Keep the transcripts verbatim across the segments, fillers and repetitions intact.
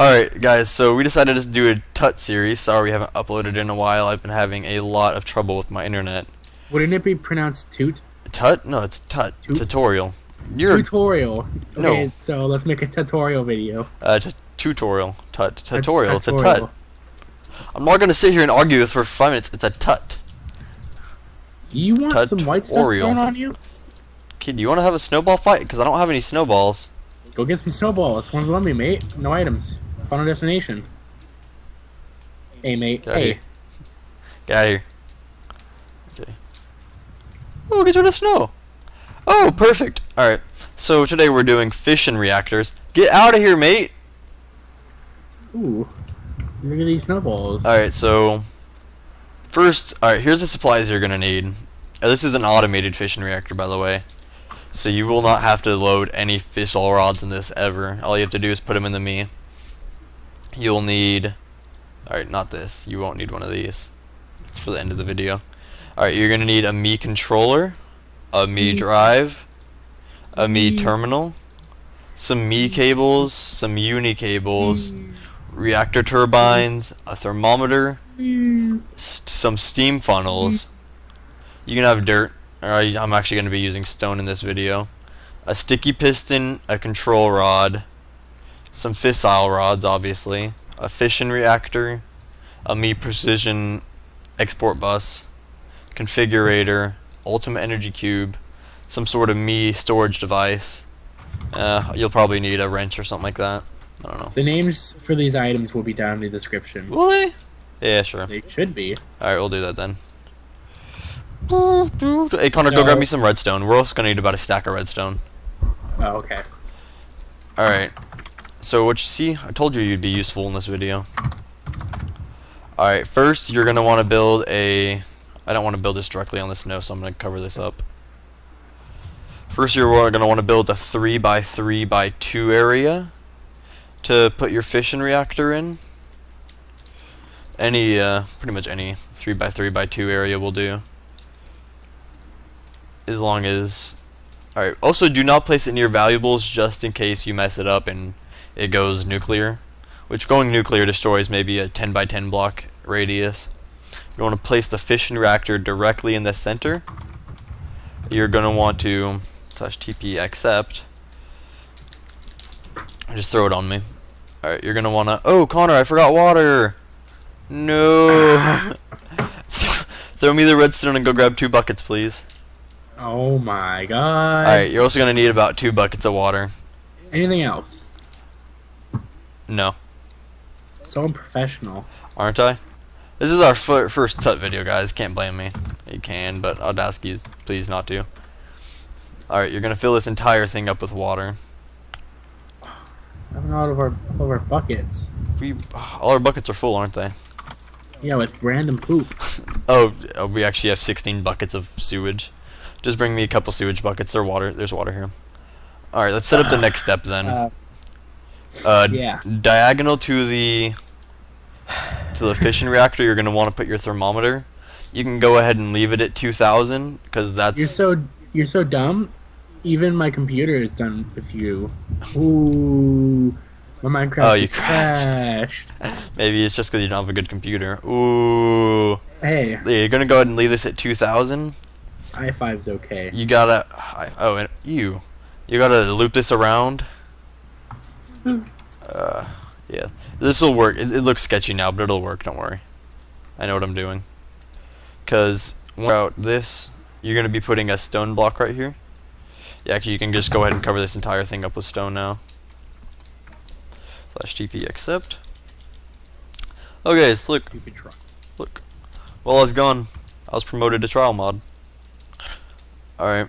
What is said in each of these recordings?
Alright guys, so we decided to do a T U T series. Sorry we haven't uploaded in a while. I've been having a lot of trouble with my internet. Wouldn't it be pronounced toot? Tut? No, it's T U T. Toot? Tutorial. You're tutorial. No. Okay, so let's make a tutorial video. Uh, just tutorial. Tut. Tutorial. It's a T U T. I'm not going to sit here and argue this for five minutes. It's a T U T. You want tut some white stuff thrown on you? Kid, you want to have a snowball fight? Because I don't have any snowballs. Go get some snowballs. It's one of the lummy, mate. No items. Final destination. Hey, mate. Get hey. Get out of here. Okay. Oh, get rid of snow. Oh, perfect. Alright. So today we're doing fission reactors. Get out of here, mate. Ooh. Look at these snowballs. Alright, so first, alright, here's the supplies you're going to need. Oh, this is an automated fission reactor, by the way. So you will not have to load any fissile rods in this ever. All you have to do is put them in the M E. You'll need... Alright, not this. You won't need one of these. It's for the end of the video. Alright, you're going to need a M E controller, a M E drive, a M E terminal, some M E cables, some uni cables, reactor turbines, a thermometer, some steam funnels. You can have dirt. Alright, I'm actually going to be using stone in this video. A sticky piston, a control rod, some fissile rods, obviously, a fission reactor, a M E precision export bus, configurator, ultimate energy cube, some sort of M E storage device. Uh, you'll probably need a wrench or something like that. I don't know. The names for these items will be down in the description. Will they? Yeah, sure. They should be. Alright, we'll do that then. Hey Connor, so, go grab me some redstone. We're also gonna need about a stack of redstone. Oh, okay. Alright. So what you see, I told you you'd be useful in this video. Alright, first you're gonna wanna build a... I don't wanna build this directly on the snow, so I'm gonna cover this up. First you're gonna wanna build a three by three by two area to put your fission reactor in. Any, uh, pretty much any three by three by two area will do. As long as... Alright, also do not place it near valuables just in case you mess it up and it goes nuclear. Which going nuclear destroys maybe a ten by ten block radius. You want to place the fission reactor directly in the center. You're going to want to slash T P accept. Just throw it on me. Alright, you're going to want to... Oh, Connor, I forgot water! No! Throw me the redstone and go grab two buckets, please. Oh my god. Alright, you're also going to need about two buckets of water. Anything else? No. So unprofessional. Aren't I? This is our first T U T video, guys. Can't blame me. You can, but I'd ask you please not to. Alright, you're going to fill this entire thing up with water. I don't know, all of our, all of our buckets. We, all our buckets are full, aren't they? Yeah, with random poop. oh, we actually have sixteen buckets of sewage. Just bring me a couple sewage buckets. There's water. There's water here. All right, let's set up the next step then. Uh, uh, yeah. Diagonal to the to the fission reactor, you're gonna want to put your thermometer. You can go ahead and leave it at two thousand because that's. You're so you're so dumb. Even my computer is done with you. Ooh, my Minecraft. Oh, you crashed. crashed. Maybe it's just because you don't have a good computer. Ooh. Hey. Yeah, you're gonna go ahead and leave this at two thousand. i five's okay. You gotta... Oh, and you. You gotta loop this around. uh, yeah. This'll work. It, it looks sketchy now, but it'll work. Don't worry. I know what I'm doing. Because without this, you're gonna be putting a stone block right here. Yeah, actually, you can just go ahead and cover this entire thing up with stone now. Slash T P accept. Okay, so look. Look. While I was gone, I was promoted to trial mod. Alright.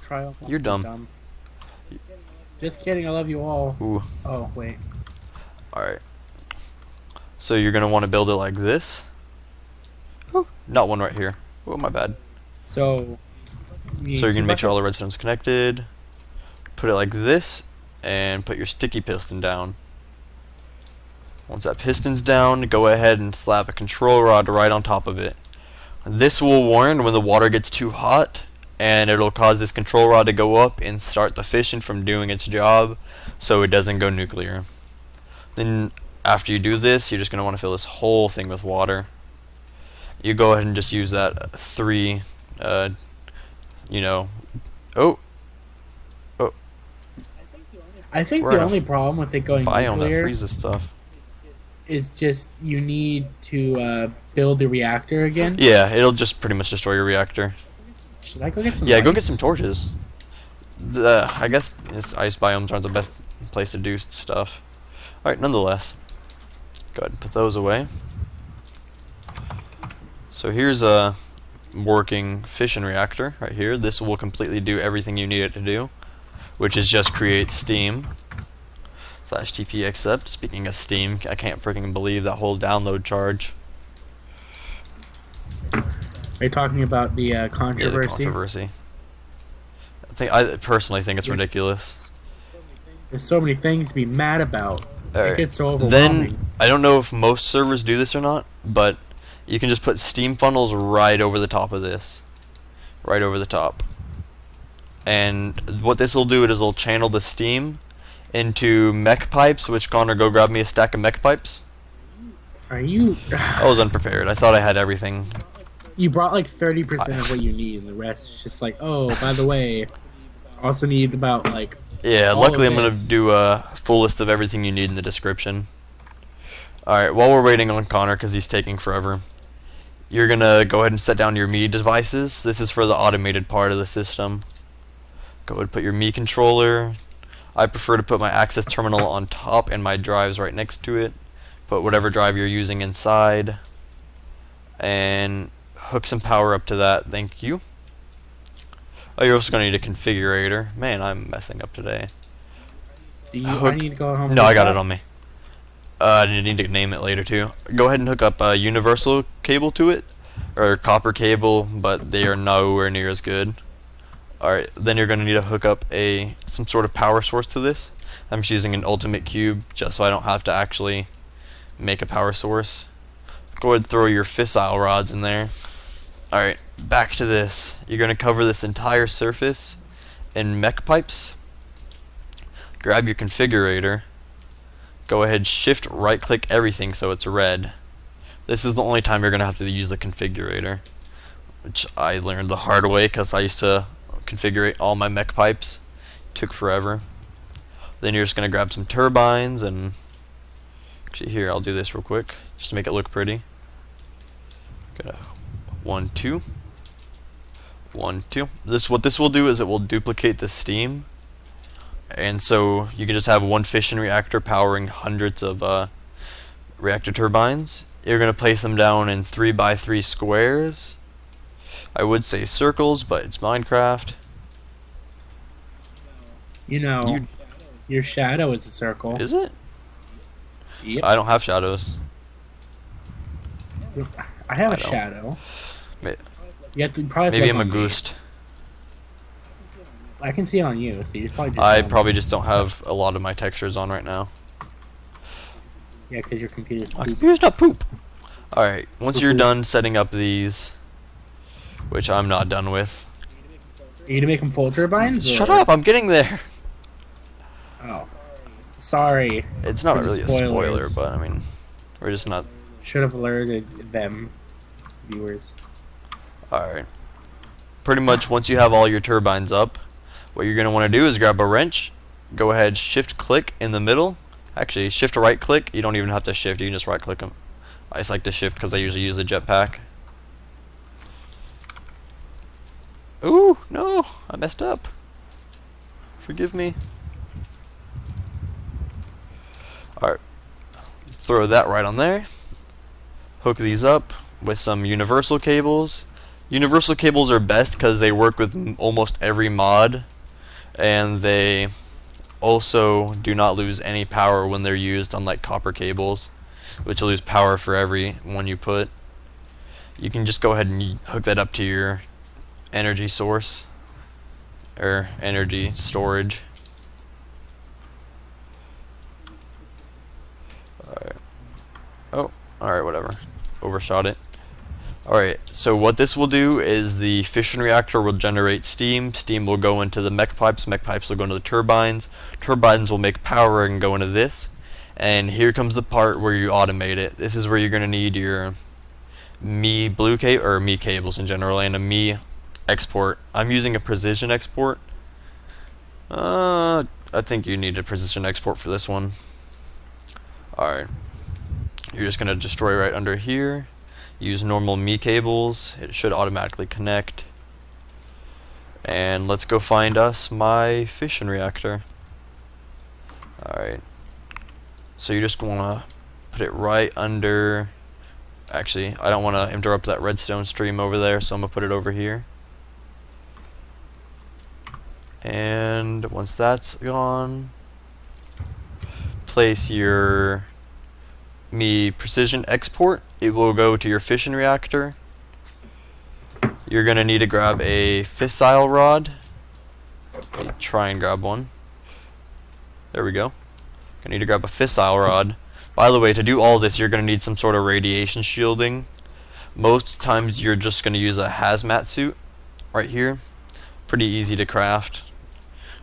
Trial. You're dumb. dumb. Just kidding, I love you all. Ooh. Oh, wait. Alright. So you're going to want to build it like this. Ooh. Not one right here. Oh, my bad. So, so you're going to make sure all the redstone's connected. Put it like this. And put your sticky piston down. Once that piston's down, go ahead and slap a control rod right on top of it. This will warn when the water gets too hot. And it'll cause this control rod to go up and start the fission from doing its job so it doesn't go nuclear. Then after you do this, you're just going to want to fill this whole thing with water. You go ahead and just use that three, uh, you know, oh, oh. I think the only problem with it going nuclear is just you need to uh, build the reactor again. Yeah, it'll just pretty much destroy your reactor. Should I go get some? Yeah, go get some torches. The, I guess this ice biomes aren't the best place to do stuff. All right, nonetheless, go ahead and put those away. So here's a working fission reactor right here. This will completely do everything you need it to do, which is just create steam. Slash T P accept. Speaking of steam, I can't freaking believe that whole download charge. Are you talking about the uh, controversy? Yeah, the controversy. I think I personally think it's there's, ridiculous. There's so many things to be mad about. Right. It gets so overwhelming. Then I don't know if most servers do this or not, but you can just put steam funnels right over the top of this. Right over the top. And what this will do is it'll channel the steam into mech pipes, which Connor, go grab me a stack of mech pipes. Are you... I was unprepared. I thought I had everything. You brought like thirty percent of what you need, and the rest is just like, oh, by the way, also need about like... Yeah, luckily I'm going to do a full list of everything you need in the description. Alright, while we're waiting on Connor, because he's taking forever, you're going to go ahead and set down your M E devices. This is for the automated part of the system. Go ahead and put your M E controller. I prefer to put my access terminal on top and my drives right next to it. Put whatever drive you're using inside. And hook some power up to that. Thank you. Oh, you're also going to need a configurator. Man, I'm messing up today. Do you hook, I need to go home? No, I got it on me. Uh, I need to name it later, too. Go ahead and hook up a universal cable to it. Or copper cable, but they are nowhere near as good. Alright, then you're going to need to hook up a some sort of power source to this. I'm just using an ultimate cube just so I don't have to actually make a power source. Go ahead and throw your fissile rods in there. Alright, back to this. You're going to cover this entire surface in mech pipes. Grab your configurator. Go ahead, shift right click everything so it's red. This is the only time you're going to have to use the configurator, which I learned the hard way because I used to configure all my mech pipes. Took forever. Then you're just going to grab some turbines and... Actually, here, I'll do this real quick just to make it look pretty. Gonna one, two. One, two. This, what this will do is it will duplicate the steam, and so you can just have one fission reactor powering hundreds of uh, reactor turbines. You're going to place them down in three by three squares. I would say circles, but it's Minecraft. You know, you, your shadow is a circle. Is it? Yep. I don't have shadows. I have I a don't. shadow. Maybe, you have to probably maybe I'm a goose. I can see it on you, so you probably. Just I probably just don't have a lot of my textures on right now. Yeah, because your computer's poop. My computer's not poop. All right, once poop you're poop. done setting up these, which I'm not done with. Are you gonna make them full turbines? Shut or? up! I'm getting there. Oh, sorry. It's not really spoilers. a spoiler, but I mean, we're just not. Should have alerted them, viewers. All right. Pretty much, once you have all your turbines up, what you're going to want to do is grab a wrench, go ahead, shift-click in the middle. Actually, shift-right-click. You don't even have to shift. You can just right-click them. I just like to shift because I usually use the jetpack. Ooh, no. I messed up. Forgive me. Alright. Throw that right on there. Hook these up with some universal cables. Universal cables are best because they work with m almost every mod, and they also do not lose any power when they're used, unlike copper cables, which will lose power for every one you put. You can just go ahead and hook that up to your energy source, or energy storage. Alright. Oh, alright, whatever. Overshot it. Alright, so what this will do is the fission reactor will generate steam. Steam will go into the mech pipes. Mech pipes will go into the turbines. Turbines will make power and go into this. And here comes the part where you automate it. This is where you're going to need your M E Blue Cable, or M E cables in general, and a M E export. I'm using a precision export. Uh, I think you need a precision export for this one. Alright. You're just going to destroy right under here. Use normal M E cables. It should automatically connect. And let's go find us my fission reactor. Alright. So you just want to put it right under... Actually, I don't want to interrupt that redstone stream over there, so I'm going to put it over here. And once that's gone, place your M E precision export. It will go to your fission reactor. You're going to need to grab a fissile rod. Try and grab one. There we go. Gonna need to grab a fissile rod. By the way, to do all this, you're gonna need some sort of radiation shielding. Most times, you're just gonna use a hazmat suit right here. Pretty easy to craft,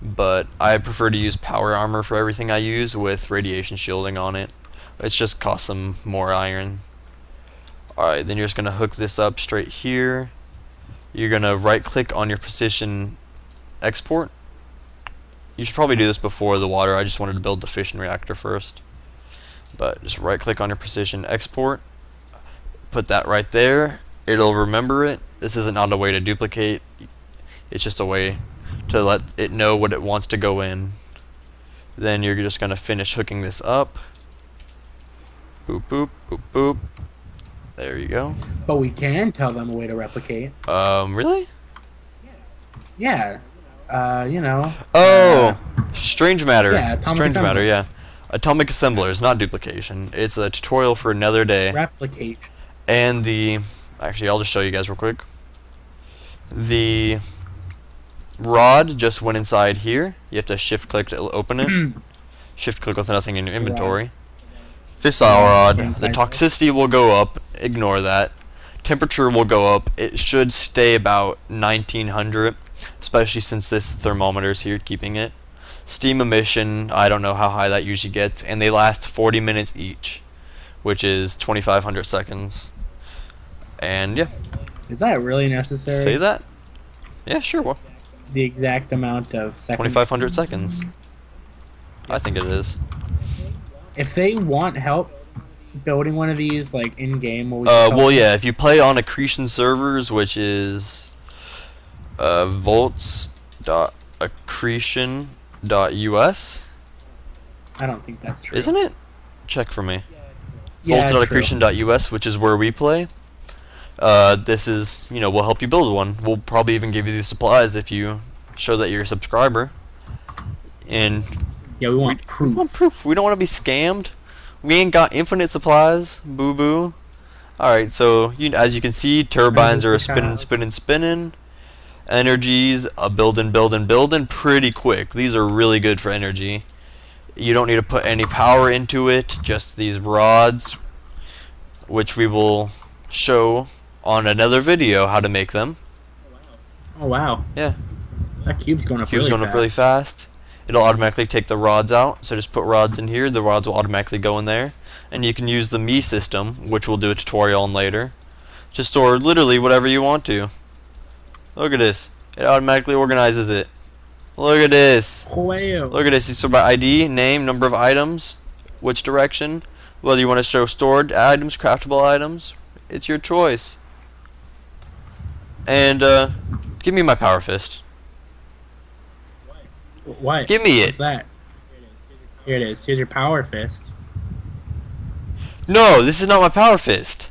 but I prefer to use power armor for everything I use with radiation shielding on it. It's just cost some more iron. All right, then you're just gonna hook this up straight here. You're gonna right-click on your precision export. You should probably do this before the water. I just wanted to build the fission reactor first. But just right click on your precision export. Put that right there. It'll remember it. This is not a way to duplicate. It's just a way to let it know what it wants to go in. Then you're just going to finish hooking this up. Boop, boop, boop, boop. There you go. But we can tell them a way to replicate. Um, really? Yeah. Uh, you know. Oh, uh, strange matter. Yeah, atomic strange assembler. matter. Yeah, atomic assembler is not duplication. It's a tutorial for another day. Replicate. And the actually, I'll just show you guys real quick. The rod just went inside here. You have to shift click to open it. Shift click with nothing in your inventory. Fissile rod. The toxicity will go up. Ignore that. Temperature will go up. It should stay about nineteen hundred. Especially since this thermometer is here keeping it. Steam emission, I don't know how high that usually gets, and they last forty minutes each, which is twenty-five hundred seconds. And yeah. Is that really necessary? Say that? Yeah, sure. Well, the exact amount of seconds. twenty-five hundred seconds. I think it is. If they want help building one of these, like in game, what would you uh, well, them? yeah. If you play on accretion servers, which is Uh, volts dot accretion dot U S. I don't think that's true. Isn't it? Check for me. Yeah, volts dot accretion dot U S, which is where we play. Uh, this is, you know, we'll help you build one. We'll probably even give you the supplies if you show that you're a subscriber. And yeah, we want we, proof. We want proof. We don't want to be scammed. We ain't got infinite supplies. Boo boo. All right, so you, as you can see, turbines are spinning, spinning, spinning. Energies, a build and build and build and pretty quick. These are really good for energy. You don't need to put any power into it, just these rods, which we will show on another video how to make them. Oh wow. Yeah. That cube's going up cube's really going fast. up really fast. It'll automatically take the rods out, so just put rods in here, the rods will automatically go in there. And you can use the M E system, which we'll do a tutorial on later, to store literally whatever you want to. Look at this. It automatically organizes it. Look at this. Wow. Look at this. So by I D, name, number of items, which direction, whether you want to show stored items, craftable items, it's your choice. And uh, give me my power fist. What? Give me What's it. What's that? Here it is. Here's your power fist. No, this is not my power fist.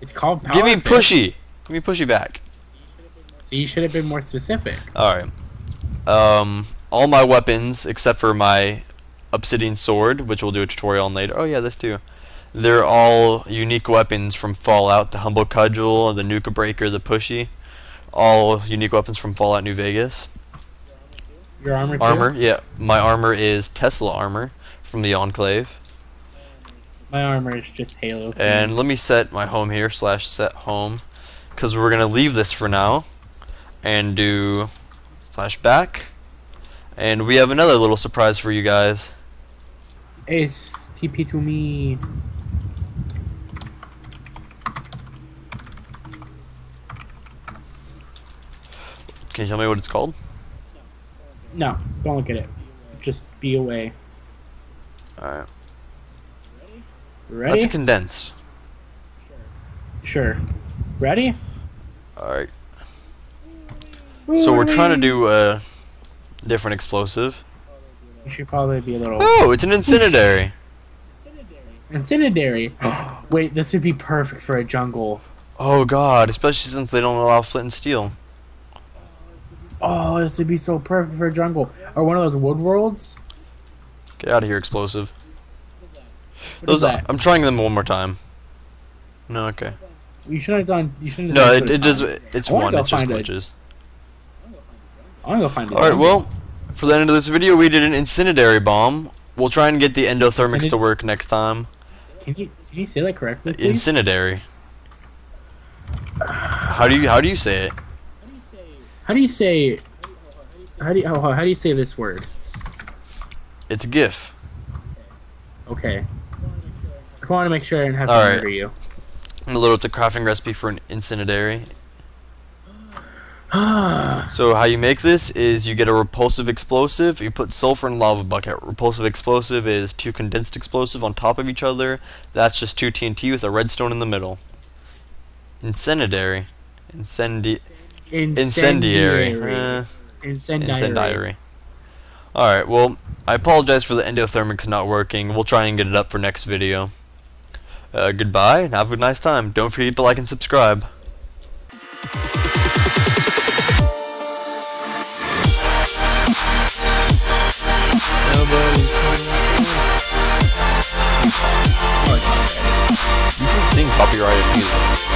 It's called power fist. Give me Pushy. Give me Pushy back. So you should have been more specific. Alright. Um, all my weapons, except for my obsidian sword, which we'll do a tutorial on later. Oh yeah, this too. They're all unique weapons from Fallout. The Humble Cudgel, the Nuka Breaker, the Pushy. All unique weapons from Fallout New Vegas. Your armor too? Armor, yeah. My armor is Tesla armor from the Enclave. My armor is just Halo. And let me set my home here, slash set home. Because we're going to leave this for now. And do slash back, and we have another little surprise for you guys. Ace, T P to me. Can you tell me what it's called? No, don't look at it. Just be away. Alright. Ready? Let's condense. Sure. Ready? Alright. So we're trying to do a different explosive. It should probably be a little... Oh, it's an incendiary! Incendiary? Wait, this would be perfect for a jungle. Oh god, especially since they don't allow flint and steel. Oh, this would be so perfect for a jungle. Or one of those wood worlds. Get out of here, explosive. What those are, I'm trying them one more time. No, okay. You should have done. You should have. No, it it does. It's one. It just glitches. I'm gonna go find it. All right. Well, for the end of this video, we did an incendiary bomb. We'll try and get the endothermics to work next time. Can you can you say that correctly? Please? Incendiary. How do you how do you say it? How do you say? How do you, oh, how do you say this word? It's a GIF. Okay. I want to make sure I didn't have to remember you. I'm gonna load up the crafting recipe for an incendiary. So how you make this is you get a repulsive explosive, you put sulfur in lava bucket. Repulsive explosive is two condensed explosive on top of each other. That's just two T N T with a redstone in the middle. Incendiary. Incendi incendiary. Incendiary. Uh, incendiary. Incendiary. Alright, well, I apologize for the endothermics not working. We'll try and get it up for next video. Uh, goodbye, and have a nice time. Don't forget to like and subscribe. You can sing copyrighted music.